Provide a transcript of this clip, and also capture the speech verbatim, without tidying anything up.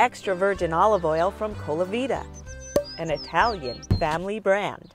extra virgin olive oil from Colavita, an Italian family brand.